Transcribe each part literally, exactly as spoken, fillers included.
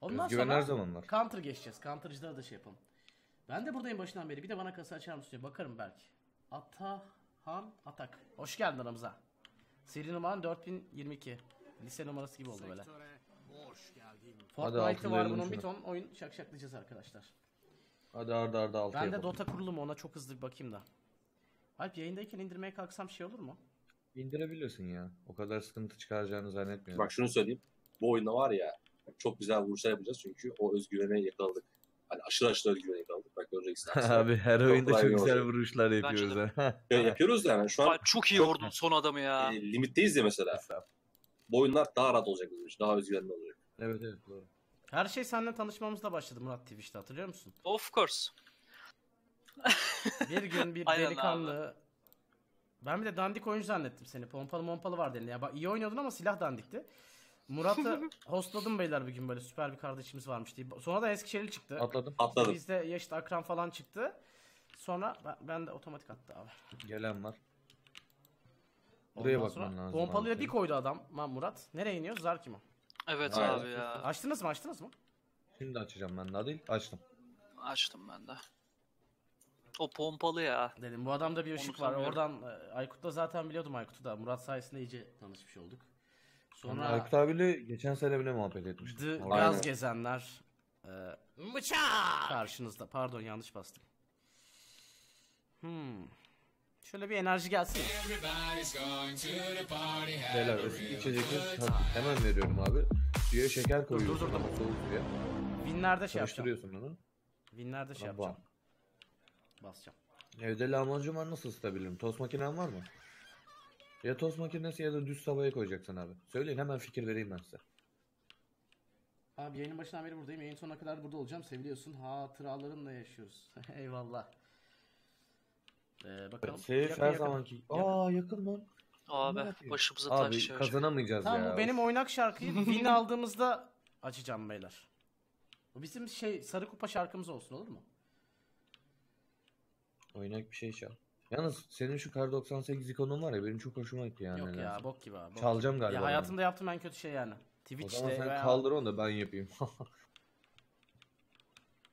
Ondan Özgüven sonra her zamanlar. Counter geçeceğiz. Counter'cılara da şey yapalım. Ben de buradayım başından beri. Bir de bana kasa açar mısın diye bakarım belki. Atahan Atak. Hoş geldin aramıza. Seri numaran dört bin yirmi iki. Lise numarası gibi oldu böyle. Fortnite'ı var bunun, bir ton oyun şakşaklayacağız arkadaşlar. Hadi arda arda altı yapalım. Ben de Dota kurulumu ona çok hızlı bir bakayım da. Alp yayındayken indirmeye kalksam şey olur mu? İndirebiliyorsun ya. O kadar sıkıntı çıkaracağını zannetmiyorum. Bak şunu söyleyeyim. Bu oyunda var ya, çok güzel vuruşlar yapacağız çünkü o özgüvene yakaladık. Hani aşırı aşırı özgüvene yakaladık. Bak göreceksin. Abi her oyunda çok güzel vuruşlar yapıyoruz ha. Ya, yapıyoruz da yani şu an. Abi, çok iyi vurdun son adamı ya. E, limitteyiz ya mesela. Bu oyunlar daha rahat olacak bizim için. Daha özgüvenli olacak. Evet evet doğru. Her şey seninle tanışmamızla başladı Murat Twitch'te, hatırlıyor musun? Of course. Bir gün bir delikanlı... Abi. Ben bir de dandik oyuncu zannettim seni. Pompalı mompalı vardı elinde. Ya bak iyi oynuyordun ama silah dandikti. Murat'ı hostladım beyler bir gün, böyle süper bir kardeşimiz varmış diye. Sonra da Eskişehir'li çıktı. Atladım. Atladım. Bizde yaşıt akran falan çıktı. Sonra ben, ben de otomatik attı abi. Gelen var. Buraya ondan bakman lazım. Pompalıya bir koydu adam. Ben Murat. Nereye iniyor? Zarkim'e. Evet ya abi ya. Açtınız mı? Açtınız mı? Şimdi açacağım ben, daha değil. Açtım. Açtım ben de. O pompalı ya. Dedim bu adamda bir ışık var. Oradan Aykut'la zaten biliyordum Aykut'u da. Murat sayesinde iyice tanışmış olduk. Sonra yani Aykut abiyle geçen sene bile muhabbet etmiştim. Gaz gezenler. E, Bıçak! Karşınızda. Pardon yanlış bastım. Hmm. Şöyle bir enerji gelsin. Beyler içecekler hemen veriyorum abi. Suya şeker koyuyoruz. Dur dur dur. Winlerde şey yapacağım. Onu. Winlerde şey yapacağım. Basacağım. Evde lahmacun var, nasıl ısıtabilirim? Tost makinen var mı? Ya tost makinesi ya da düz tavaya koyacaksın abi. Söyleyin hemen, fikir vereyim ben size. Abi yayının başından beri buradayım. Yayın sonuna kadar burada olacağım. Seviliyorsun. Hatıralarımla yaşıyoruz. Eyvallah. Ee, bakalım. Şey, her zamanki. Aa yakın lan. Abi başımıza taş abi, şey kazanamayacağız tamam, ya. Tamam bu benim oynak şarkıyı bin aldığımızda açacağım beyler. Bu bizim şey sarı kupa şarkımız olsun, olur mu? Oynak bir şey çal. Yalnız senin şu kar doksan sekiz ikonun var ya, benim çok hoşuma gitti yani. Yok yani ya bok gibi abi. Bok. Çalacağım galiba. Ya hayatımda yani yaptığım en kötü şey yani. Twitch'te. O zaman sen veya... kaldır onu da ben yapayım.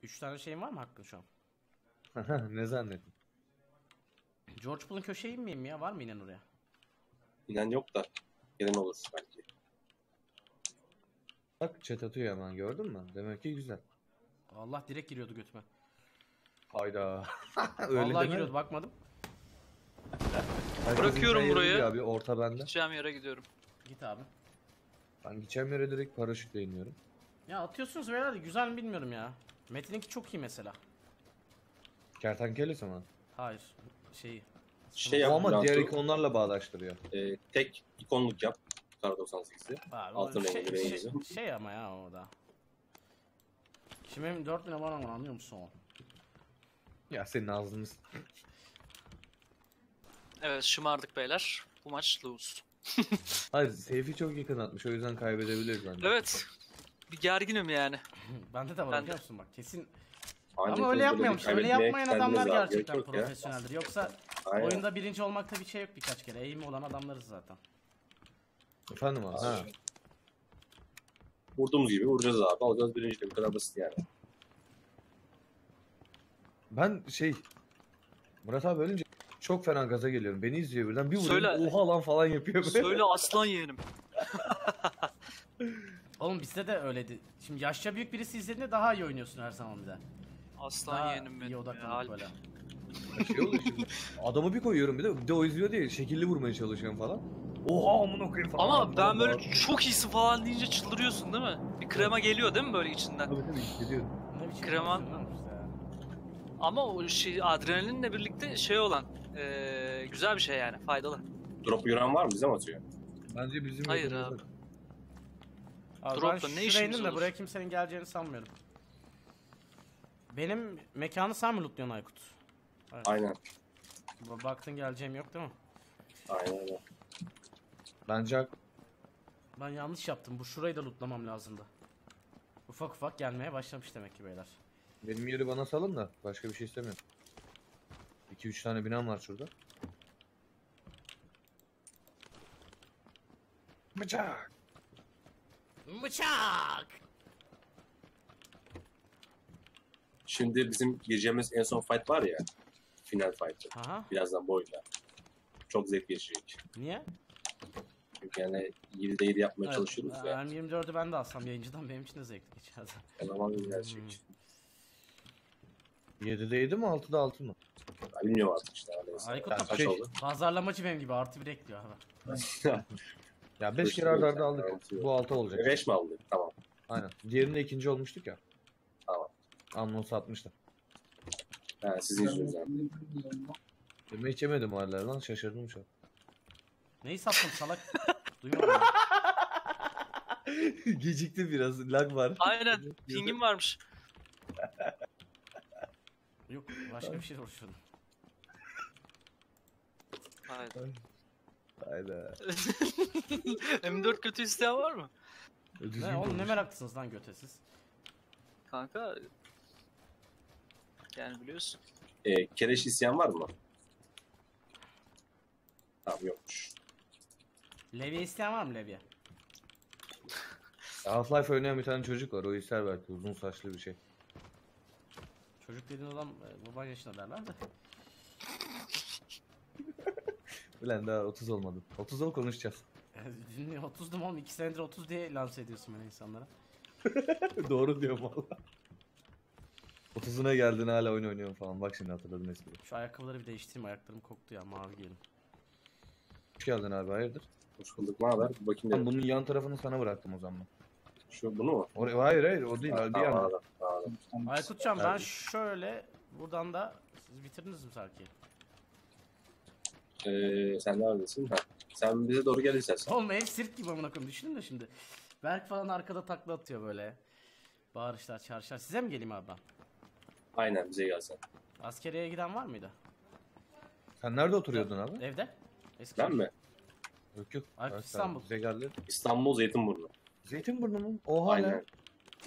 üç tane şeyim var mı hakkın şu an? Ne zannettin? George Bull'un köşeyi miyim ya? Var mı inen oraya? İnen yok da. Gelen olası belki. Bak chat atıyor hemen, gördün mü? Demek ki güzel. Allah direkt giriyordu götüme. Hayda. Öyle vallahi giriyordu, bakmadım. Bırakıyorum burayı. Abi, orta bende. Gideceğim yere gidiyorum. Git abi. Ben gideceğim yere direkt paraşütle iniyorum. Ya atıyorsunuz beyler, güzel mi bilmiyorum ya. Metin'inki çok iyi mesela. Kertenkelesi mi? Hayır. Şeyi. Şey yap, ama diğer ikonlarla bağdaştırıyor. Ee, tek ikonluk yap. doksan sekiz'i. Altın şey, rengi şey, şey ama ya o da. Şimdi benim dört bin abonam var, anlıyor musun o? Ya senin ağzınız. Evet şımardık beyler. Bu maç lose. Hayır Seyfi çok yakın atmış, o yüzden kaybedebiliriz bence. Evet. Bir gerginim yani. Bende de var, biliyor musun bak kesin. Aynı ama öyle yapmayalım. Öyle yapmayan adamlar gerçekten ya profesyoneldir. Yoksa aynen, oyunda birinci olmakta bir şey yok birkaç kere. Eğimi olan adamlarız zaten. Efendim abi. Ha. Vurduğumuz gibi vuracağız abi. Alacağız birinciliği. Bu kadar basit yani. Ben şey Murat abi ölünce çok fena gaza geliyorum. Beni izliyor birden. Bir vuruyor. Oha lan falan yapıyor. Böyle. Söyle aslan yeğenim. Oğlum bizde de öyleydi. Şimdi yaşça büyük birisi izlediğinde daha iyi oynuyorsun her zaman bir de. Aslan daha yeğenim benim. İyi odaklanıp böyle. Şey oluyor şimdi. Adamı bir koyuyorum bir de. Bir de o izliyor diye şekilli vurmaya çalışıyorum falan. Oha amına koyayım falan. Ama ben falan böyle var, çok iyisin falan deyince çıldırıyorsun değil mi? Bir krema geliyor değil mi böyle içinden? Tabii tabii hissediyorum. Kreman. Ama o şey, adrenalinle birlikte şey olan e, güzel bir şey yani, faydalı. Drop gören var mı? Bize mi atıyor? Bence bizim. Hayır abi. Abi drop'ta ne işimiz olur? Buraya kimsenin geleceğini sanmıyorum. Benim mekanı sen mi lootluyorsun Aykut? Evet. Aynen. Baktın geleceğim yok değil mi? Aynen öyle. Bence... Ben yanlış yaptım. Bu şurayı da lootlamam lazımdı. Ufak ufak gelmeye başlamış demek ki beyler. Benim yeri bana salın da, başka bir şey istemiyorum. iki üç tane binam var şurada. Bıçak! Bıçak! Şimdi bizim gireceğimiz en son fight var ya, final fight'ı. Aha. Birazdan boyla. Çok zevk geçecek. Niye? Çünkü yani yedide yedi yapmaya evet, çalışıyoruz. Ben yani. yirmi dördü ben de alsam yayıncıdan benim için de zevkli geçer. Tamam gerçek. Hmm. yedide yedi mi altıda altı mı? Ben bilmiyorum artık işte. Aykut da şey, pazarlamacı benim gibi artı bir ekliyor hemen. Ya beş kere ardarda aldık. Evet, bu altı olacak. beş mi aldık? Tamam. Aynen. Diğerinde ikinci olmuştuk ya. Tamam. Anons atmıştım. He sizin yüzünüz abi. Ben hiç yemedim hala lan, şaşırdım şu an. Neyi sattım salak? Duymadım. Gecikti biraz, lag var. Aynen, pingim varmış. Yok, başka bir şey uğraşıyordum. Aynen. Aynen. M dört kötü isteyen var mı? Ne oğlum, ne meraklısınız lan götesiz? Kanka... Yani biliyorsun. Eee, kereş isyan var mı? Tamam, yokmuş. Levye isteyen var mı Levye? Half-Life oynayan bir tane çocuk var, o ister belki, uzun saçlı bir şey. Çocuk dediğin adam baban yaşında derler de. Ulan daha otuz olmadım. otuz ol konuşacağız. otuzdum oğlum, iki senedir otuz diye lanse ediyorsun beni insanlara. Doğru diyorum valla. otuzuna geldin hala oyun oynuyorum falan, bak şimdi hatırladım eskiyi. Şu ayakkabıları bir değiştireyim, ayaklarım koktu ya, mavi giyelim. Hoş geldin abi, hayırdır? Hoş bulduk, ne haber? Bakayım ben bunun yan tarafını sana bıraktım o zaman. Şu bunu mu? Or hayır hayır, o değil, bir yana. Aykutcan ben şöyle, buradan da siz bitirdiniz mi sanki? Eee sen neredesin? Ha. Sen bize doğru gelirsen. Oğlum ev sirk gibi amına koyayım, düşündüm de şimdi. Berk falan arkada takla atıyor böyle. Bağırışlar, çarşılar. Size mi geleyim abi ben? Aynen bize gelsen. Askeriye giden var mıydı? Sen nerede oturuyordun ya, abi? Evde. Eski ben mi? Yok yok. Aykut İstanbul. Bize geldi. İstanbul Zeytinburnu. Zeytinburnu mu? Oha aynen. Ne?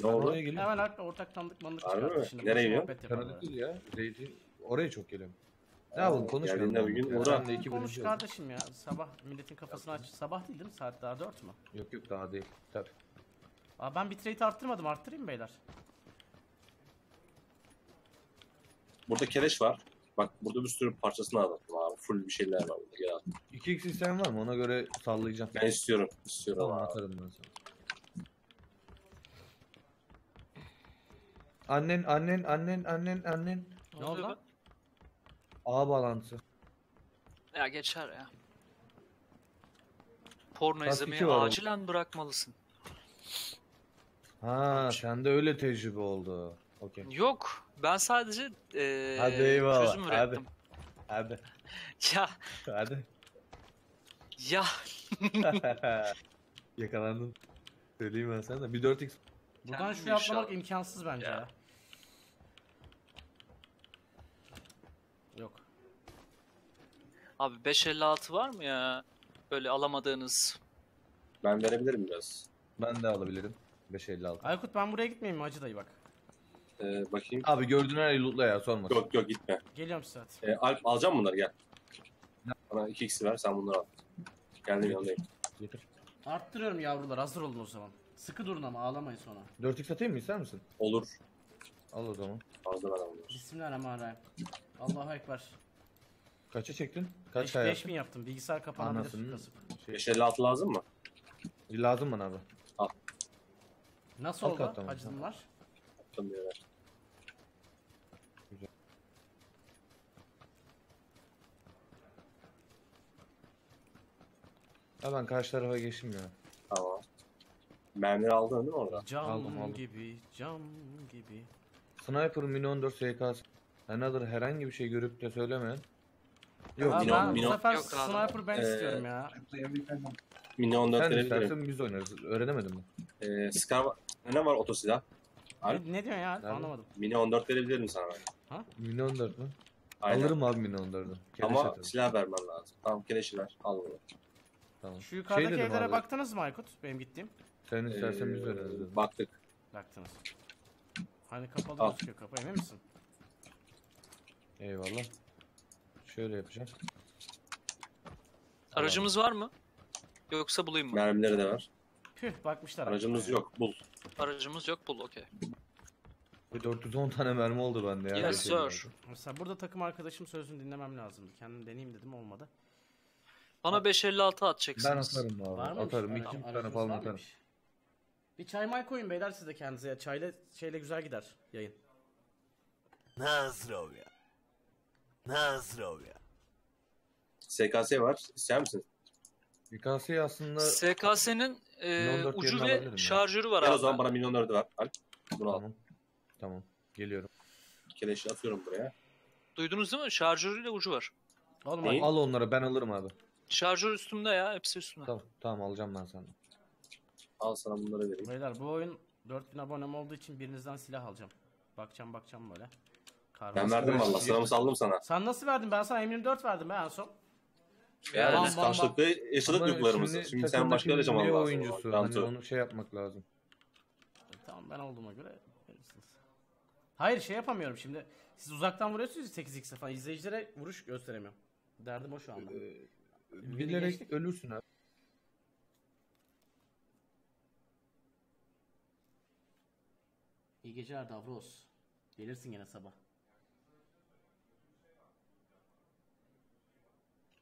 Ne oldu? Hemen artık ortaklandık mandık çıkarttı şimdi. Nereye gidiyor? Kanadık değil ya. Zeytin. Oraya çok geliyorum. Ne yapalım, konuşmayalım. Bugün konuş kardeşim ya. Sabah milletin kafasını aç. Sabah değil değil mi? Saat daha dört mü? Yok yok daha değil. Tabii. Aa, ben bitrate arttırmadım. Arttırayım mı beyler? Burada kereş var. Bak burada bir sürü parçasını aldım abi. Full bir şeyler var burada. Gel aldım. iki x isteyen var mı? Ona göre sallayacağım. Ben istiyorum. İstiyorum. Tamam atarım ben sana. Annen annen annen annen annen. Ne oldu lan? A bağlantısı. Ya geçer ya. Porno Tat izlemeyi acilen oldu. Bırakmalısın. Ha, sende öyle tecrübe oldu. Okay. Yok, ben sadece ee, hadi eyvallah. Çözüm ürettim. Hadi. Hadi. Ya. Hadi. Ya. Yakalandım. Söyleyeyim ben sana da. Bir dört x. Buradan şu atlamak imkansız bence ya. ya. Yok. Abi beş elli altı var mı ya? Böyle alamadığınız. Ben verebilirim biraz. Ben de alabilirim. beş elli altı. Aykut ben buraya gitmeyeyim mi Hacı dayı bak. Ee, bakayım. Abi gördüğün her yeri lootla ya, sorma. Yok yok gitme. Geliyorum size hadi. Ee, Alp alacağım bunları gel. Bana iki x'i ver sen bunları al. Kendim yanındayım. Arttırıyorum yavrular, hazır olun o zaman. Sıkı durun ama ağlamayın sonra. dört x atayım mı, ister misin? Olur. Al o zaman. Hazır alalım. Bismillahirrahmanirrahim. Allah'a ekber. Kaça çektin? Kaç kaya? beş bin yaptım. Bilgisayar kapanabilir. Nasıl? beş elli altı lazım mı? Lazım bana abi. Al. Nasıl oldu? Acıdım var. Attım bir yere. Güzel. Ya ben karşı tarafa geçtim ya. Tamam. Mermi aldın değil mi orada? Cam aldım, aldım. gibi, cam gibi. Sniper mini on dört S K S. Another herhangi bir şey görüp de söylemeyin. Yok ya ben bu sefer yok, sniper ben ee, istiyorum ya. mini on dört sen istersen biz oynarız. Öğrenemedim mi? Ee, Scar ne var otosilah? Ne, ne diyorsun ya? Nerede? Anlamadım. mini on dört verebilirim sana ben. Ha? mini on dört mü? Aynen. Alırım abi mini on dördü. Ama atarım. Silah vermen lazım. Tamam keleşi ver. Al bunu. Tamam. Şu yukarıdaki şey evlere abi. Baktınız mı Aykut? Benim gittiğim. Sen istersen ee, biz oynarız. Baktık. Baktınız. Hani kapalı al. Çıkıyor kapı emin misin? Eyvallah. Şöyle yapacağım. Aracımız tamam. Var mı? Yoksa bulayım mı? Mermileri de var. Püh bakmışlar. Aracımız abi. Yok bul. Aracımız yok bul okey. dört yüz on tane mermi oldu bende ya. Yes sir. Mesela burada takım arkadaşım sözünü dinlemem lazımdı. Kendim deneyeyim dedim, olmadı. Bana beş elli altı atacaksınız. Ben atarım abi. Var atarım. iki tane falan atarım. Bir çay may koyun beyler siz de kendinize ya. Çayla şeyle güzel gider yayın. Nazdrovya. Nazdrovya. S K S var. İster misin? S K S aslında... S K S'nin e, ucu ve şarjörü var abi. O zaman bana milyon dört ver. Al. Bunu al. Tamam. Geliyorum. Keleşi atıyorum buraya. Duydunuz değil mi? Şarjörüyle ucu var. Oğlum, al onları, ben alırım abi. Şarjör üstümde ya, hepsi üstümde. Tamam, tamam alacağım ben senden. Al sana bunları vereyim. Beyler bu oyun dört bin abonem olduğu için birinizden silah alacağım. Bakacağım bakacağım böyle. Karmas ben verdim valla, sıramı saldım sana. Sen nasıl verdin? Ben sana M yirmi dört verdim ben en son. Yani biz karşılıklı yaşadık yuklarımızı. Şimdi, şimdi sen başka alacağım valla. Oyuncusu. Hani onu şey yapmak lazım. Tamam ben olduğuma göre verirsiniz. Hayır şey yapamıyorum şimdi. Siz uzaktan vuruyorsunuz sekiz x'e falan. İzleyicilere vuruş gösteremiyorum. Derdim o şu anda. Ee, bilerek ölürsün abi. İyi geceler Davros. Gelirsin yine sabah.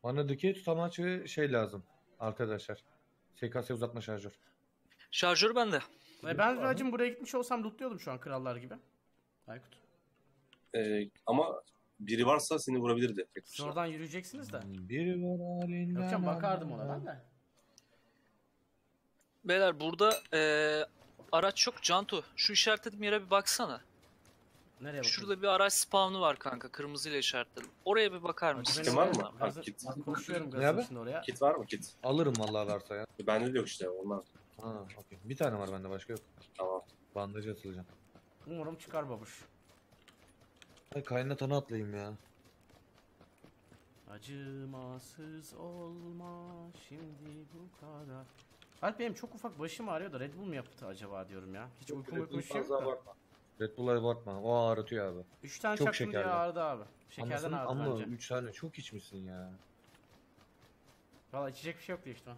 Bana dikey tutamaç ve şey lazım arkadaşlar. S K S uzatma şarjör. Şarjör bende. E ben racım buraya gitmiş olsam lootluyordum şu an krallar gibi. Aykut. Ee, ama biri varsa seni vurabilirdi. Siz oradan yürüyeceksiniz de. Biri var halinden. Yok canım, bakardım ona ben de. Beyler burada ee, araç yok. Cantu şu işaretlediğim yere bir baksana. Nereye bakayım? Şurada bir araç spawn'u var kanka. Kırmızıyla işaretledim. Oraya bir bakar mısın? Kit var mı? Gazı, kit. Ne abi? Kit var mı kit? Alırım vallahi varsa ya. Bende de yok işte onlar. Ha, okay. Bir tane var bende, başka yok. Tamam. Bandajı atılacağım. Umarım çıkar babuş. Ay kaynatana atlayayım ya. Acımasız olma şimdi bu kadar. Alp benim çok ufak başım ağrıyor da Red Bull mu yaptı acaba diyorum ya. Hiç uykum uykum şey yok da. Bakma. Red Bull'a abartma, o ağrıtıyor abi. Üç tane çok çaktım diye ağrıdı abi. Şekerden ağrıdı önce. Üç tane çok içmişsin ya. Valla içecek bir şey yoktu işte.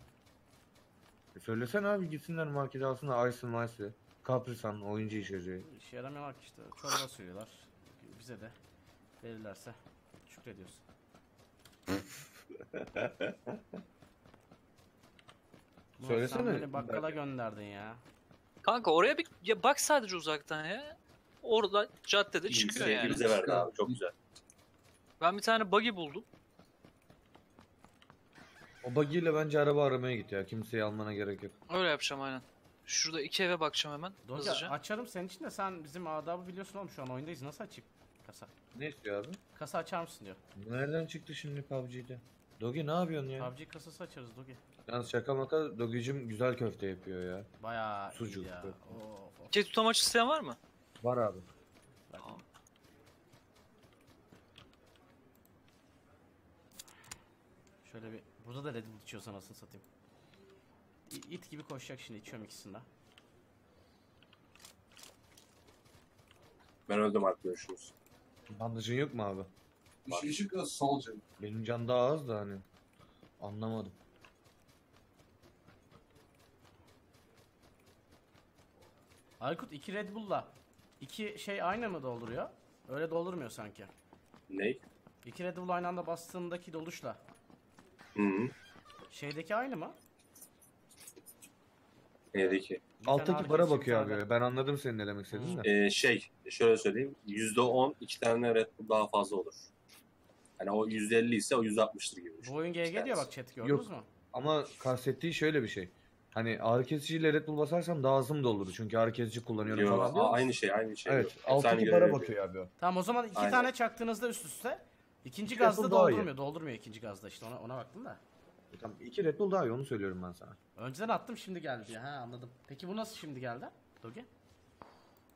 E söylesene abi, gitsinler markete alsınlar Aysin Maysi. Kaprisan oyuncu içeceği. İşe yaramıyor bak işte, çorba suyuyorlar. Bize de verirlerse şükrediyoruz. Söylesene. Sen beni bakkala gönderdin ya. Kanka oraya bir ya bak sadece uzaktan ya. Orada caddede çıkıyor yani. Bize verdi abi, çok güzel. Ben bir tane buggy buldum. O buggy ile bence araba aramaya git ya. Kimseyi almana gerek yok. Öyle yapacağım aynen. Şurada iki eve bakacağım hemen. Dogi açarım senin için de, sen bizim adabı biliyorsun oğlum, şu an oyundayız. Nasıl açayım? Kasa. Ne istiyor abi? Kasa açar mısın diyor. Nereden çıktı şimdi P U B G'de? Dogi ne yapıyorsun ya? P U B G kasası açarız Dogi. Yalnız şaka maka Dogi'cim güzel köfte yapıyor ya. Bayağı sucuk iyi ya. Şey tutamaç isteyen var mı? Var abi. Tamam. Şöyle bir burada da Red Bull içiyorsan anasını satayım. İt gibi koşacak şimdi, içiyorum ikisinden. Ben öldüm artık, görüşürüz. Bandajın yok mu abi? Işık biraz solca. Benim can daha az da hani. Anlamadım. Aykut iki Red Bull'la iki şey aynı mı dolduruyor? Öyle doldurmuyor sanki. Ney? İki Red Bull aynı anda bastığındaki doluşla. Hı hı. Şeydeki aynı mı? Neydeki? Alttaki bara bakıyor abi. Tane. Ben anladım senin ne demek istediğini de. Ee, şey, şöyle söyleyeyim. yüzde on iki tane Red Bull daha fazla olur. Yani o yüzde elli ise o yüzde altmış'tır gibi. Bu oyun G G diyor bak chat, gördünüz mü? Ama kastettiği şöyle bir şey. Hani ağrı kesiciyle Red Bull basarsam daha hızım dolurdu. Çünkü ağrı kesici kullanıyorum. Yo, falan. Aa, aynı şey, aynı şey. Evet, alttaki bara bakıyor abi. Tamam o zaman iki aynen. Tane çaktığınızda üst üste. İkinci gazda doldurmuyor. Doldurmuyor ikinci gazda işte, ona, ona baktım da. Tamam, iki Red Bull daha iyi, onu söylüyorum ben sana. Önceden attım şimdi geldi ya, ha anladım. Peki bu nasıl şimdi geldi Dogi?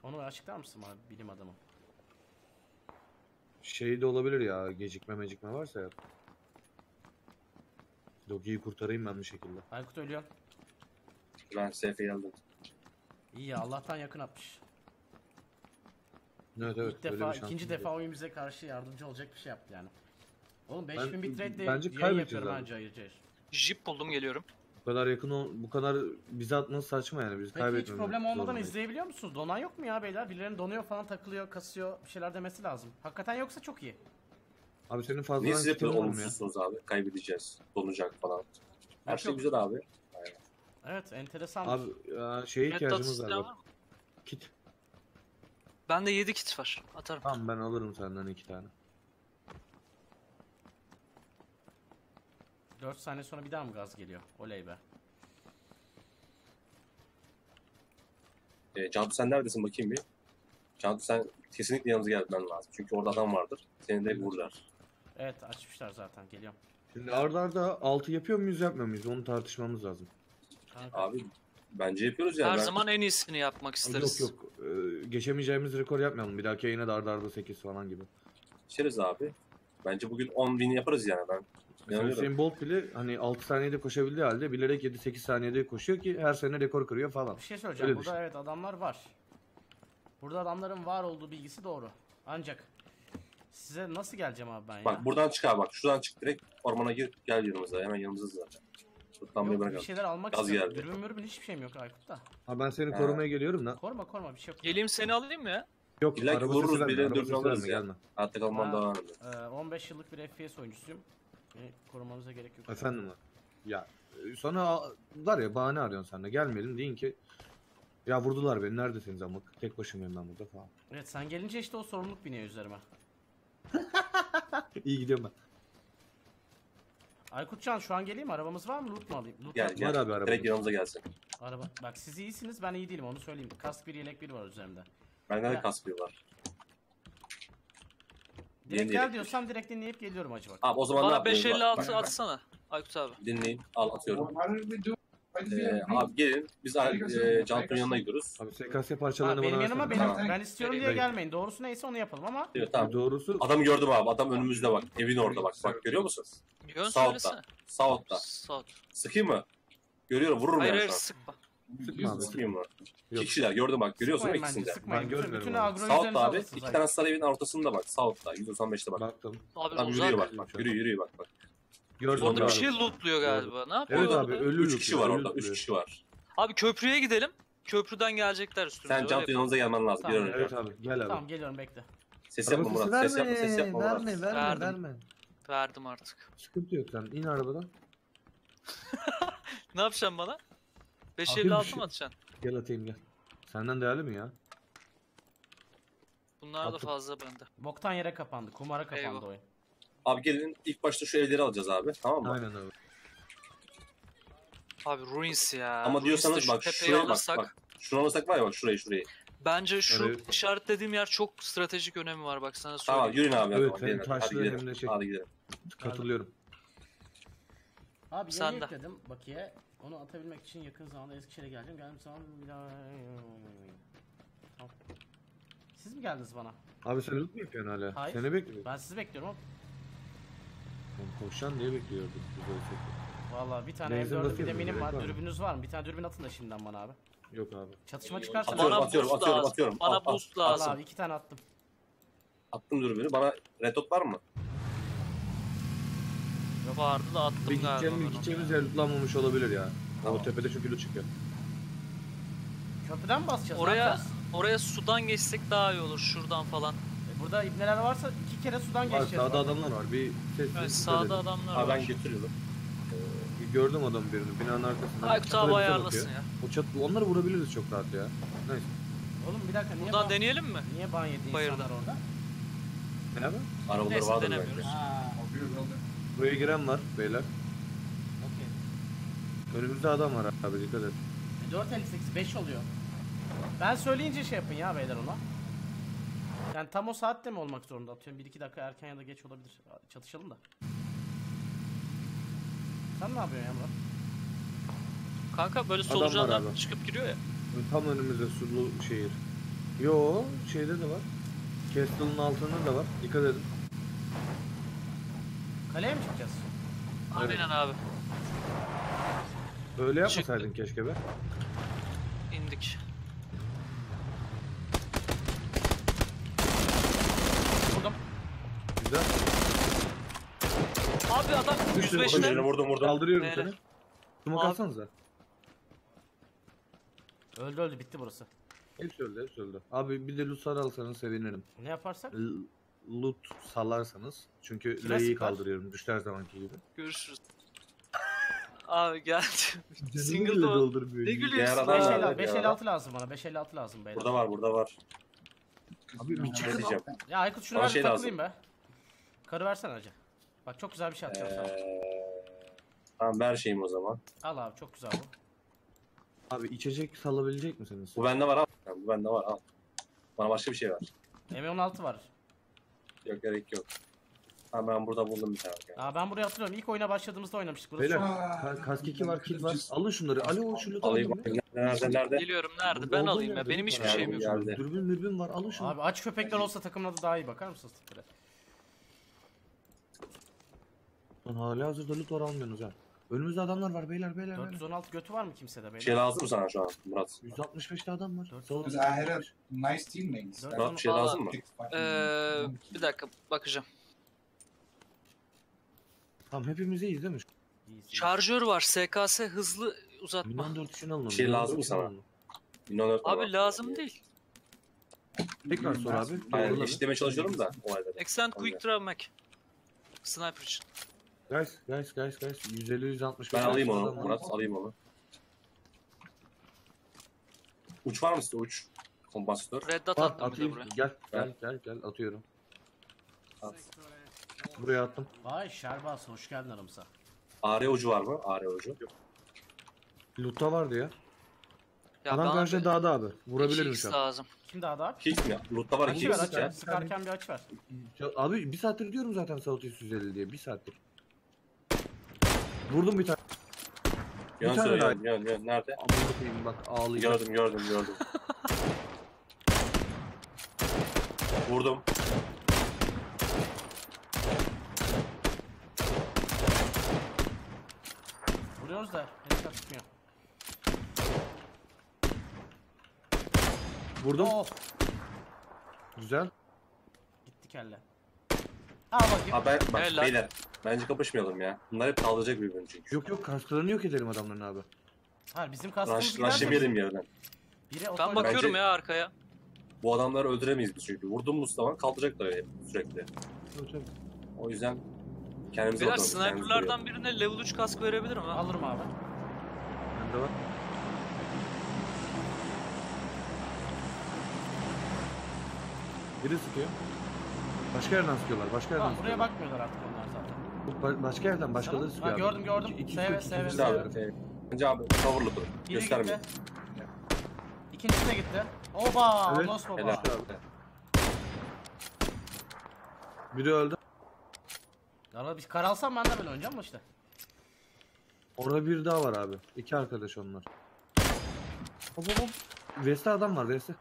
Onu açıklar mısın abi, bilim adamı? Şey de olabilir ya, gecikme mecikme varsa ya. Dogi'yi kurtarayım ben bir şekilde. Aykut ölüyor. Ben sefeyi aldım. İyi ya, Allah'tan yakın atmış. Evet, evet, ilk defa, ikinci defa oyun bize karşı yardımcı olacak bir şey yaptı yani. Oğlum beş bin bitrate ile yayın yapıyorum bence, hayır hayır. Jeep buldum, geliyorum. Bu kadar yakın, o, bu kadar bize atması saçma yani, biz kaybetmiyoruz. Peki hiç problem olmadan zorundayız. İzleyebiliyor musunuz? Donan yok mu ya beyler? Birilerinin donuyor falan, takılıyor, kasıyor, bir şeyler demesi lazım. Hakikaten yoksa çok iyi. Abi senin fazladan kötü olmuşsunuz abi, kaybedeceğiz, donacak falan. Her yok, şey yok. Güzel abi. Aynen. Evet, enteresan. Abi şeye ihtiyacımız var, var kit. Bende yedi kit var, atarım. Tamam ben alırım senden iki tane. dört saniye sonra bir daha mı gaz geliyor? Oley be. E, Cantu sen neredesin bakayım bir. Cantu sen kesinlikle yanımıza gelmen lazım. Çünkü orada adam vardır. Seni de vururlar. Evet açmışlar zaten, geliyorum. Şimdi arda arda altı yapıyor muyuz yapmıyor muyuz? Onu tartışmamız lazım. Kanka. Abi bence yapıyoruz ya. Her ben... zaman en iyisini yapmak isteriz. Yok yok. Ee, geçemeyeceğimiz rekor yapmayalım. Bir dahaki yayına da arda arda sekiz falan gibi. İçeriz abi. Bence bugün on bin yaparız yani ben. Usain Bolt bile hani altı saniyede koşabildiği halde bilerek yedi sekiz saniyede koşuyor ki her sene rekor kırıyor falan. Bir şey söyleyeceğim. Öyle burada düşün. Evet adamlar var. Burada adamların var olduğu bilgisi doğru. Ancak size nasıl geleceğim abi ben bak, ya? Bak buradan çık abi, bak şuradan çık direkt ormana gir, gel yanımıza, hemen yanımıza zaten. Yok, bir şeyler almak istiyorum. Dürbün mürbün hiçbir şeyim yok Aykut'ta. Ha ben seni ha. korumaya geliyorum lan. Korma korma bir şey yok. Geleyim seni alayım mı ya? Yok, İlla ki vururuz birilerini dürbün alırız ya. Artık alman daha önemli. on beş yıllık bir F P S oyuncusuyum. E, korumamıza gerek yok. Efendim abi. Ya sana var ya, bahane arıyorsun sen de, gelmeyelim deyin ki ya vurdular beni, neredesiniz ama tek başımayım ben burada falan. Evet sen gelince işte o sorumluluk biniyor üzerime. İyi gidiyorum ben. Aykutcan şu an geleyim mi? Arabamız var mı? Loot mu alayım? Loot gel gel abi, direkt yanımıza gelsin. Araba. Bak siz iyisiniz, ben iyi değilim onu söyleyeyim. Kask bir, yelek bir var üzerimde. Bende de kask bir var. Direkt gel diyorsam direkt dinleyip geliyorum acaba. Abi o zaman bana beş elli altı atsana Aykut abi. Dinleyin, al atıyorum. Ee, abi gelin, biz e, Cantu'nun yanına gidiyoruz. Abi S K S parçalarını bana versene. Benim yanıma benim, ben istiyorum diye gelmeyin. Doğrusu neyse onu yapalım ama. Evet tamam. Doğrusu... Adamı gördüm abi, adam önümüzde bak. Evin orada bak, bak görüyor musun? Yön söylesene. Sağ altta. Sıkayım mı? Görüyorum, vururum yani. Hayır hayır sıkma. Sıkmayayım mı? İki kişiler gördüm bak, görüyorsun mu ikisinde? Ben görmüyorum abi. South abi, iki tane saray evin ortasında bak, South'ta, yüz doksan beşte bak. Baktım. Abi yürüyor bak, bak yürüyor yürüyor bak bak. Gördüm. Orada bir şey lootluyor galiba, ne yapıyor? Evet abi, ölü üç kişi var orada, üç kişi var. Abi köprüye gidelim, köprüden gelecekler üstümüze. Sen Cantu yanımıza gelmen lazım, bir an önce. Evet abi, gel abi. Tamam geliyorum, bekle. Ses yapma Murat, ses yapma, ses yapma Murat. Verme, verme, verme. Verdim artık. Sıkıntı yok lan, in arabadan. Ne yapacaksın bana? beş elli altı mı atacaksın? Gel atayım gel. Senden değerli mi ya? Bunlar Attık. Da fazla bende. Boktan yere kapandı, kumara kapandı Eyvah. Oyun. Abi gelin ilk başta şu evleri alacağız abi, tamam mı? Aynen abi. Abi ruins ya. Ama ruins diyorsanız bak şu şuraya alırsak... bak, bak. Şunu alırsak var ya bak, şurayı şurayı. Bence şu evet. işaretlediğim yer çok stratejik önemi var bak sana söyleyeyim. Tamam yürüyün abi. Evet, yani, hadi gidelim. Şey... Hadi gidelim. Katılıyorum. Abi yeni ekledim Baki'ye. Onu atabilmek için yakın zamanda Eskişehir'e geleceğim. Geldim sana bir daha... Tamam. Siz mi geldiniz bana? Abi sen loot mu yapıyorsun hala? Hayır. Seni bekliyorum. Ben sizi bekliyorum. Ben koşan diye bekliyorduk. Valla bir tane M dört bir de minim var. Dürbünüz var mı? Bir tane dürbün atın da şimdiden bana abi. Yok abi. Çatışma çıkarsa... Atıyorum, atıyorum, atıyorum, atıyorum. Bana boost lazım. Valla abi iki tane attım. Attım dürbünü. Bana retot var mı? Vardı da attım bir galiba. Bir gideceğimiz yer lootlanmamış olabilir ya. Tamam. O tepede çünkü loot çıkıyor. Köprüden mi basacağız? Oraya, oraya sudan geçsek daha iyi olur, şuradan falan. E burada ibneler varsa iki kere sudan abi, geçeceğiz. Sağda adamlar var. var. Bir ses evet, sağda edelim. adamlar ha, var. Ben getiriyorum. Ee, gördüm adam birini, binanın arkasında. Aykut abi ayarlasın ya. O çat, onları vurabiliriz çok rahat ya. Neyse. Oğlum bir dakika. Buradan ban... deneyelim mi? Niye ban yedi insanlar orada? Ne abi? Arabaları var da belki. Haa. Buraya giren var beyler. Okey. Önümüzde adam var abi, dikkat et. dört elli sekiz beş oluyor. Ben söyleyince şey yapın ya beyler ona. Yani tam o saatte mi olmak zorunda, atıyorum bir iki dakika erken ya da geç olabilir. Çatışalım da. Sen ne yapıyorsun ya Murat? Kanka böyle solucanlar çıkıp giriyor ya. Tam önümüzde sulu şehir. Yo şeyde de var. Castle'ın altında da var. Dikkat edin. Kaleye mi çıkacağız? Aynen evet. abi. Böyle yapmasaydın Çıktı. keşke be. İndik. Vurdum. Güzel. Abi adam yüz beşine. Vurdum vurdum. Kaldırıyorum seni. Smoke atsanıza. Öldü öldü bitti burası. Hepsi öldü hepsi öldü. Abi bir de loot sararsanız sevinirim. Ne yaparsak? L loot salarsanız. Çünkü L'yi kaldırıyorum düşler zamanki gibi. Görüşürüz. Abi gel. Single doldur büyük. Ne gülüyorsun? beş elli altı lazım bana. beş elli altı lazım beyler. Burada var, burada var. Abi bir çıkın. Ya Aykut şunu ver takılayım be. Karı versene hacı. Bak çok güzel bir şey atacağım ee... sana. Tamam ver şeyim o zaman. Al abi çok güzel bu. Abi içecek salabilecek misiniz? Bu bende var al. Bu bende var al. Bana başka bir şey ver. M on altı var. Yok gerek yok. Ha ben burada buldum bir tane. Aa ben buraya hatırlıyorum. İlk oyuna başladığımızda oynamıştık bunu. Beyler, kask iki var, kit var. Alın şunları. Alo şu lütfen. Alayım. Nerede nerede? Geliyorum nerede? Burada ben alayım ya. Benim hiçbir şeyim yok. Yerde. Dürbün mürbün var. Alın şunu. Abi aç köpekler olsa takımın adı daha iyi bakar mısınız tiplere? Lan hala hazırda loot var almıyorsunuz ha. Önümüzde adamlar var beyler beyler. dört yüz on altı götü var mı kimsede beyler? Şey lazım sana şu an Murat. yüz altmış beşte adam var. Zahire nice teammates. Murat şey lazım mı? Eee bir dakika bakacağım. Tam hepimiz iyiyiz değil mi? Şarjör var, S K S hızlı uzatma. bin on dört şey lazım mı sana? Abi lazım değil. Tekrar sor abi. Yani eşitlemeye çalışıyorum da olayda. Extend quick draw mac. Sniper için. Guys, guys, guys, guys. yüz elli yüz altmış. Ben alayım onu Murat, alayım onu. Uç var mı size uç? Kombastör. Red dot attım bir de buraya. Gel, gel, gel, gel atıyorum. At. Buraya attım. Vay Şerbaz hoş geldin aramıza. A R ucu var mı? A R ucu. Yok. Loot'a vardı ya. Ya adam karşıda dağda abi. Vurabilirim şu an. Kim dağda abi? Kick mi? Loot'ta var iki. Sıkarken bir aç ver. Abi bir saattir diyorum zaten Salut yüz elli diye. Bir saattir. Vurdum bir tane. Yön söyle yön yön. Nerede? Amına bak ağlıyor. Gördüm gördüm gördüm. Vurdum. Vuruyoruz da hesap tutmuyor. Vurdum. Oh. Güzel. Gitti kelle. Aa bak gitti. Aa, ben, bak evet, beyler. Bence kapışmayalım ya. Bunlar hep kaldıracak birbirini çünkü. Yok yok kasklarını yok edelim adamların abi. Ha bizim kaskımız gider mi? Raşlemeyelim yerden. Ben bakıyorum bence, ya arkaya. Bu adamları öldüremeyiz biz çünkü. Vurduğumuz zaman kaldıracaklar hep sürekli. Evet, o yüzden... Birer sniperlardan birine level üç kask verebilirim ha. Alırım abi. Bende var. Biri sıkıyor. Başka yerden sıkıyorlar. Başka yerden. Tamam, buraya sıkıyorlar. Bakmıyorlar artık onlar zaten. Başka yerden başkaları sıkıyor. Ha, gördüm gördüm. Seve seve seve. Önce abi cover'lı dur. Göstermeyin. İkincisi de gitti. Oba! Evet. Los baba. Helal. Biri öldü. Arada bir kar alsam ben de böyle oynayacağım mı işte? Orada bir daha var abi. İki arkadaş onlar. Hop hop hop. Veste adam var Veste.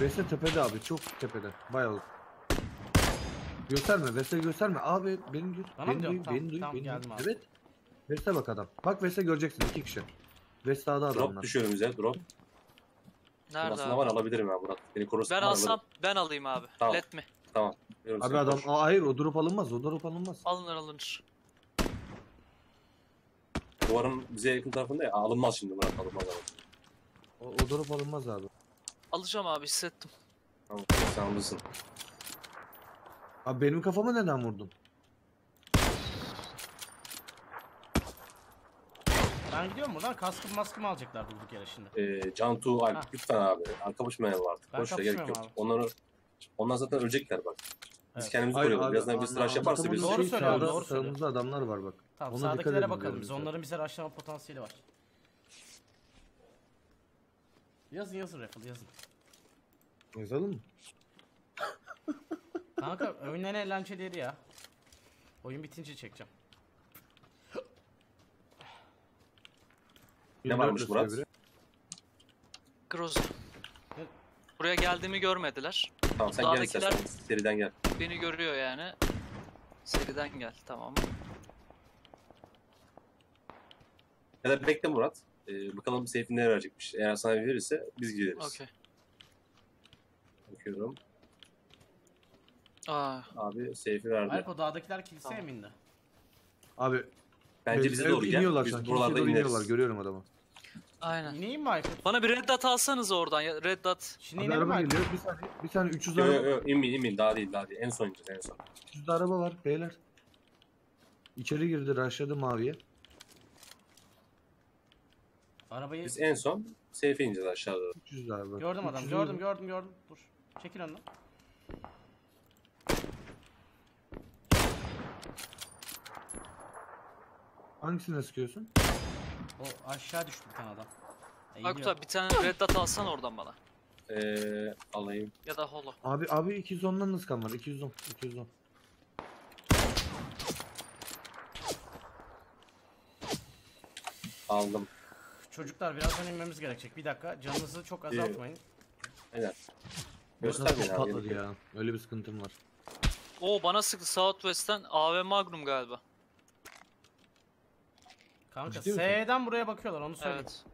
Veste tepede abi çok tepede. Bayağı. Gösterme Veste gösterme. Abi beni duy. Bana beni duy. Tamam, beni duy. Tamam, beni duy. Evet. Veste bak adam. Bak Veste göreceksin iki kişi. Veste adam adamlar. Drop düşüyor bize drop. Nerede aslında abi? Var alabilirim abi Murat. Beni korusun. Ben alsam alırım. Ben alayım abi. Tamam. Let me. Tamam. Abi adam aa, hayır o drop alınmaz o drop alınmaz. Alınır alınır. Duvarın bize yakın tarafında ya alınmaz şimdi Murat alınmaz abi. O, o drop alınmaz abi. Alacağım abi hissettim. Tamam sen alırsın. Abi benim kafama neden vurdun? Ben gidiyorum buradan kaskım maskımı alacaklar durduk yere şimdi. Eee Cantu abi lütfen abi arkadaşmayalım artık. Ben boşuna gerek yok. Abi. Onları... Onlar zaten ölecekler bak. Biz evet. Kendimizi koruyoruz. Birazdan bir rush yaparsa biz. Doğru söylüyor. Doğru sağımızda adamlar var bak. Tamam, ona sağdakilere bakalım biz. Onların bize rushlama potansiyeli var. Yazın yazın raffle yazın. Yazalım mı? Kanka oyunların eğlenceleri ya. Oyun bitince çekeceğim. Ne varmış Murat? Kroz. Buraya geldiğimi görmediler. Tamam sen gel istersen. Seriden gel. Beni görüyor yani. Seriden gel tamam. Ya da bekle Murat. Ee, bakalım seyfin ne verecekmiş. Eğer sana verirse biz gideriz. Okey. Bakıyorum. Aa. Abi seyfi verdi. Alp o dağdakiler kiliseye tamam. Mi indi? Abi. Bence bize doğru gel. Biz buralarda iniyorlar. Görüyorum adamı. Aynen. İneyim mi Aykut? Bana bir red dot alsanız oradan ya. Red dot. Şimdi inelim mi Aykut? Bir saniye. Bir saniye üç yüz araba. Yok yok inmeyin inmeyin. Daha değil daha değil. En son ineceğiz en son. üç yüz araba var beyler. İçeri girdi. Rushladı maviye. Arabayı... Biz en son safe'e ineceğiz aşağıda. üç yüz araba. Gördüm adam. Gördüm gördüm gördüm. Dur. Çekil ondan. Hangisini sıkıyorsun? O aşağı düştü bir tane adam. Aykut abi bir tane red dot alsan oradan bana. Eee alayım. Ya da holo. Abi abi iki yüz on'dan nasıl kan var? iki yüz on. iki yüz on. Aldım. Çocuklar birazdan inmemiz gerekecek. Bir dakika canınızı çok azaltmayın. Evet. Göstermeyin abi. Ya. Öyle bir sıkıntım var. Oo bana sıktı Southwest'ten A V Magnum galiba. Kanka S'den buraya bakıyorlar onu söyleyeyim. Evet.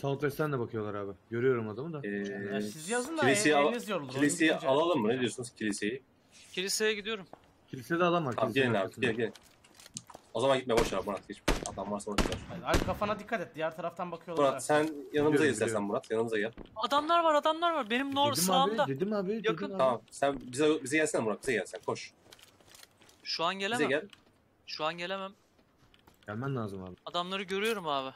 Southwest'ten de bakıyorlar abi. Görüyorum adamı da. Ee, ya siz yazın da eliniz yorulur. Kiliseyi alalım mı? Ne diyorsunuz kiliseyi? Kiliseye gidiyorum. Kilisede adam var. Tamam gelin abi gel gel. O zaman gitme boş ver Murat geç. Adam varsa orada. Abi kafana dikkat et diğer taraftan bakıyorlar. Murat abi. Sen yanımıza gel istersen Murat yanımıza gel. Adamlar var adamlar var benim nor sağımda. Abi, dedim abi yakın. Dedim tamam abi. Sen bize, bize gelsene Murat bize gel sen koş. Şu an gelemem. Bize gel. Şu an gelemem. Gelmen lazım abi. Adamları görüyorum abi.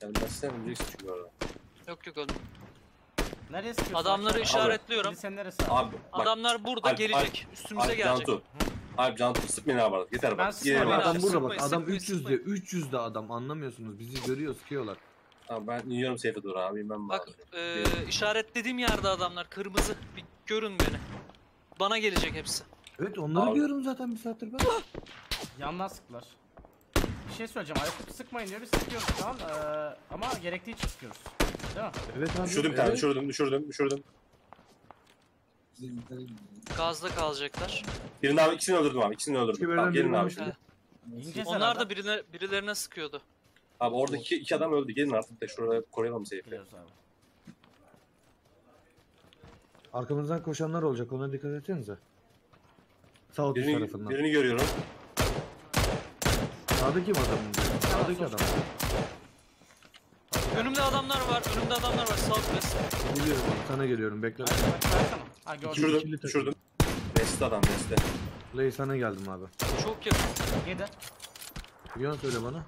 Gelmezsen öleceksin çünkü orada. Yok yok öldüm. Nereye sıkıyorsun? Adamları abi? İşaretliyorum. Abi, neresi abi? Abi, bak, adamlar burada abi, gelecek. Abi, üstümüze abi, gelecek. Cantu. Abi Cantu sık beni abi. Yeter bak. Ben abi, adam burada bak. Adam üç yüzde. üç yüzde adam anlamıyorsunuz. Bizi görüyor sıkıyorlar. Abi ben iniyorum seyfe doğru abi. Ben bak e, işaretlediğim yerde adamlar kırmızı. Bir görün beni. Bana gelecek hepsi. Evet onları abi. Diyorum zaten bir saattir ben. Yandan sıktılar. Bir şey söyleyeceğim, Aykut sıkmayın diyoruz, sıkıyoruz tamam ee, ama gerektiği için sıkıyoruz, değil mi? Evet abi. Düşürdüm evet. Tabii, düşürdüm, düşürdüm, düşürdüm. Gazda kalacaklar. Birini abi, ikisini öldürdüm abi, ikisini öldürdüm. İki tamam, gelin abi şimdi. Onlar da birine, birilerine sıkıyordu. Abi oradaki iki adam öldü, gelin artık da şurada koruyalım seyfi. Arkamızdan koşanlar olacak, ona dikkat etsenize. Sağ birini, tarafından. Birini görüyorum. Sağdaki mi adamın? Sağdaki adam. Önümde adamlar var, önümde adamlar var. Southwest. Geliyorum, sana geliyorum. Bekle. Düşürdüm, düşürdüm. West adam, West'te. Play sana geldim abi. Çok yakın. Yedi. Yön söyle bana.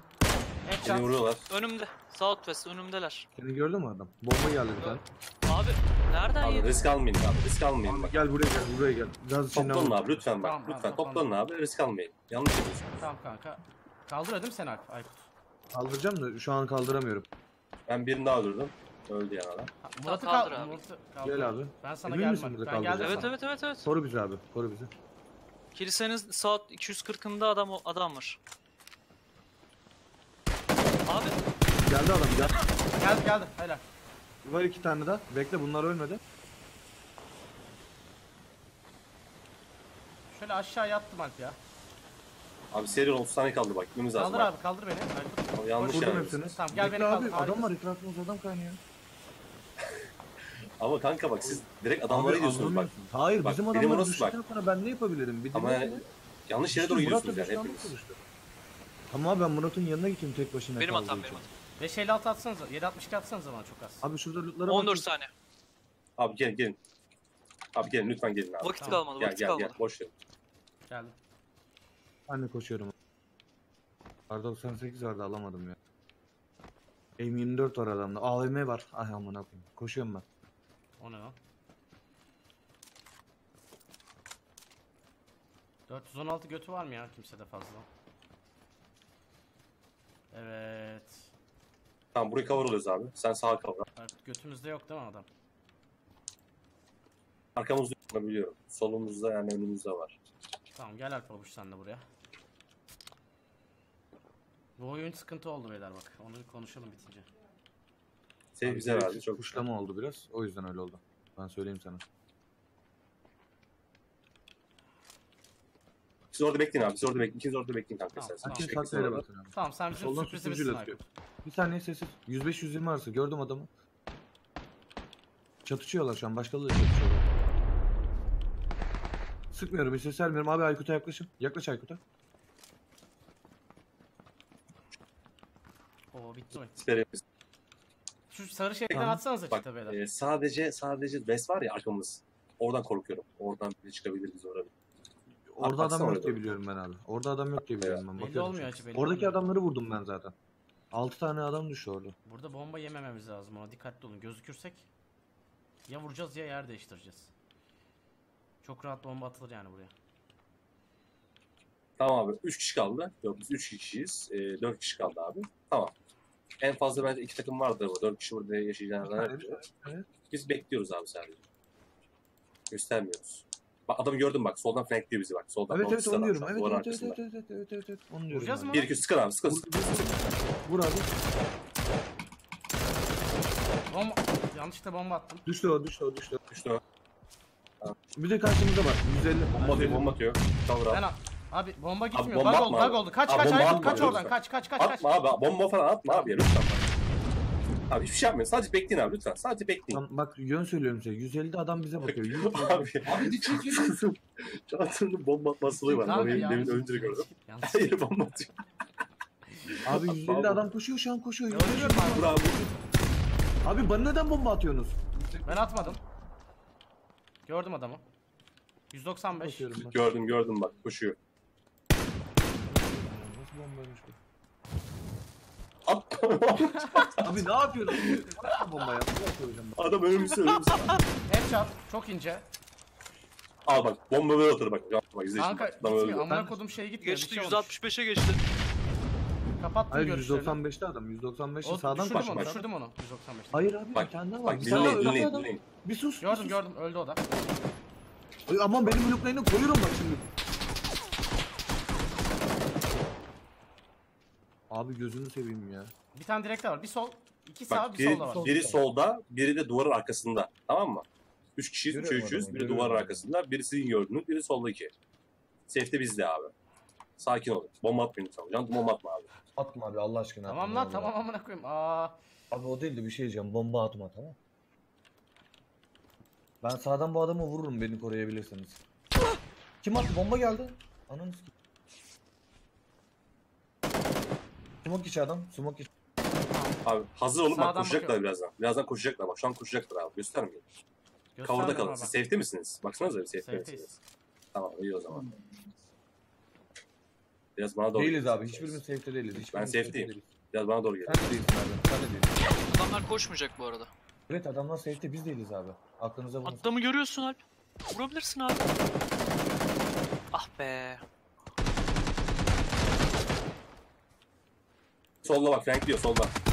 Seni vuruyorlar. Önümde, Southwest önümdeler. Seni gördü mü adam? Bomba geldi bir tane. Abi, nereden yedin? Risk almayın abi, risk almayın. Bak. Gel buraya gel, buraya gel. Toplanın abi, lütfen bak. Lütfen toplanın abi, risk almayın. Yanlış yapıyorsun. Tamam kanka. Kaldırıyor değil mi sen Alp? Aykut? Kaldıracağım da şu an kaldıramıyorum. Ben birini daha öldürdüm. Öldü yani adam. Murat'ı kaldır abi. Murat'ı kaldır. Gel abi. Ben sana gelmedim. Ben geldim. Evet evet evet evet. Koru bizi abi. Koru bizi. Kiliseniz saat iki yüz kırk'ında adam adam var. Abi. Geldi adam geldi. Geldi geldi. Helal. Var iki tane daha. Bekle bunlar ölmedi. Şöyle aşağı yattım Alp ya. Abi seri otuz saniye kaldı bak. Kaldır lazım, abi bak. Kaldır beni. Abi, yanlış yani. Tamam gel beni kaldır. Adam var etrafımızda adam kaynıyor. Ama kanka bak siz direkt adamlara gidiyorsunuz bak. Hayır bak, bizim adamlar düştükten sonra ben ne yapabilirim? Bir ama yani, yanlış yere doğru gidiyorsunuz yani hepiniz. Tamam ben Murat'ın yanına gideyim tek başına. Benim hatam benim hatam. beş elli altı atsanıza yedi altmış iki atsanıza ama çok az. Abi şurada lootlara bak. on dört saniye. Abi gelin gelin. Abi gelin lütfen gelin abi. Vakit kalmadı vakit kalmadı. Gel gel boş ver. Geldim. Ben de koşuyorum. doksan sekiz vardı alamadım ya. M yirmi dört var adamda. A V M var. Ay aman akıyım. Koşuyorum ben. O ne lan? dört yüz on altı götü var mı ya kimsede fazla? Evet. Tamam burayı kavuruluyoruz abi. Sen sağa kavur. Artık götümüzde yok değil mi adam? Arkamızda yok biliyorum. Solumuzda yani önümüzde var. Tamam gel Alp babuş sen de buraya. Bu oyun sıkıntı oldu beyler bak. Onu konuşalım bitince. Şey bize verdi çok. Kuşlama oldu biraz. O yüzden öyle oldu. Ben söyleyeyim sana. Siz orada bekleyin abi. Siz orada bekleyin. İkiniz orada bekleyin kanka. Tamam, tamam. Tamam. Tamam sen bizim sürprizimizsin abi. Bir saniye sessiz. yüz beş yüz yirmi arası gördüm adamı. Çatışıyorlar şu an. Başkaları da çatışıyorlar. Sıkmıyorum, hiç ses vermiyorum. Abi Aykut'a yaklaşın. Yaklaş Aykut'a. Bravo, bitti mi? Şu sarı şeyden atsanıza çıta beyler. E, sadece sadece West var ya arkamız. Oradan korkuyorum. Oradan bile çıkabiliriz orada. Orada adam yok diye biliyorum ben abi. Orada adam yok diye biliyorum ben. Belli olmuyor açı belli. Oradaki adamları vurdum ben zaten. altı tane adam düştü orada. Burada bomba yemememiz lazım ona. Dikkatli olun. Gözükürsek ya vuracağız ya yer değiştireceğiz. Çok rahat bomba atılır yani buraya. Tamam abi. üç kişi kaldı. Yok biz üç kişiyiz. E, dört kişi kaldı abi. Tamam. En fazla bence iki takım vardır bu. dört kişi burada yaşayacağına. Evet, evet. Biz bekliyoruz abi sadece. Göstermiyoruz. Bak adamı gördüm bak. Soldan flankliyor bizi bak. Soldan. Evet evet onu diyorum. Evet evet evet, evet evet evet evet evet evet. Onu diyorum. Bir iki sıkın abi sıkın. Vur abi. Bomba. Yanlışlıkla bomba attım. Düştü o düştü o düştü o. Düştü o. Tamam. Bir de karşımızda bak. yüz elli. Bomba atıyor bomba atıyor. Tamam abi. Abi bomba gitmiyor. Abi, bomba bug oldu, bug oldu. Kaç abi, kaç Aykut, kaç oradan. Kaç kaç kaç kaç. Atma abi, bomba falan atma abi ya lütfen. Abi hiçbir şey yapmıyor. Sadece bekleyin abi lütfen. Sadece bekleyin. Tamam, bak yön söylüyorum size. yüz ellide adam bize bakıyor. Abi. Abi çekiyorsun. Çantanın bomba atmasılığı var. Onu demin önce gördüm. Hayır bomba atıyor. Abi yüz ellide adam koşuyor şu an koşuyor. Görüyorum abi. Bravo. Abi bana neden bomba atıyorsunuz? Ben atmadım. Gördüm adamı. yüz doksan beş. Gördüm gördüm bak koşuyor. Abi ne yapıyorsun? Bomba adam ölümsü ölümsü. Headshot çok ince. Al bak bomba böyle atır bak. Yapma izle şimdi. Kanka amına kodum şey gitmiyor. Geçti şey yüz altmış beş'e geçti. Kapattım görüşleri. yüz doksan beş'te adam yüz doksan beş'e sağdan kaçtı. Onu düşürdüm onu yüz doksan beş'te. Hayır abi bak, kendine bak. Bak dinleyin dinleyin. Bir sus. Gördüm bir sus. Gördüm öldü o da. Ay, aman benim lootlane'ı koyuyorum bak şimdi. Abi gözünü seveyim ya. Bir tane direkt var. Bir sol, iki sağ, bak, bir solda var. Biri solda, biri de duvarın arkasında. Tamam mı? Üç kişiyiz, üçü üçüz. Biri duvarın arkasında, biri sizin gördüğünüz, biri soldaki. Safe'de bizde abi. Sakin olun. Bomba atmayın lütfen. Can bomba atma abi. Atma abi Allah aşkına. Tamam lan tamam amına koyayım. Aa. Abi o değil de bir şey diyeceğim. Bomba atma tamam. Ben sağdan bu adamı vururum beni koruyabilirseniz. Kim attı? Bomba geldi. Ananı sikeyim. Smoke içi adam, smoke içi. Abi hazır olun bak koşacaklar bakıyorum. Birazdan. Birazdan koşacaklar bak şu an koşacaklar abi göstermeyin. Cover'da kalın siz safe'de misiniz? Baksanıza bir safe'de misiniz? Tamam iyi o zaman. Biraz bana doğru. Değiliz abi hiçbirimiz safe'de değiliz. Hiçbirimiz ben safe'deyim. Safe biraz bana doğru gelin. Sen de değilsin abi, sen de değilsin. Adamlar koşmayacak bu arada. Evet adamlar safe'de biz değiliz abi. Aklınıza vurun. Adamı görüyorsun abi. Vurabilirsin abi. Ah be. Solda bak, flankliyor solda.